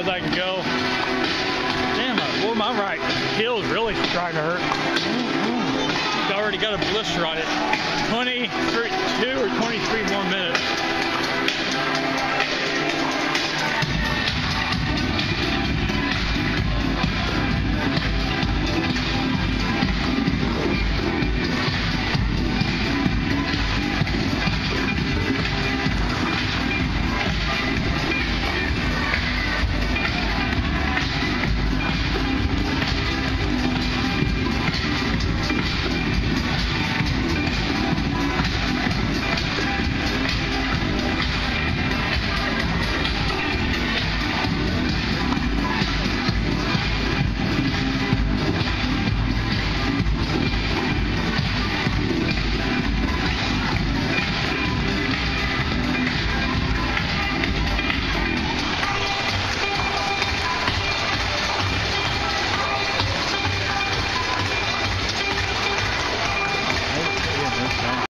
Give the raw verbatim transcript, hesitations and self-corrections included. as I can go. Damn, boy, my right heel is really trying to hurt. It's already got a blister on it. twenty-two or twenty-three more minutes.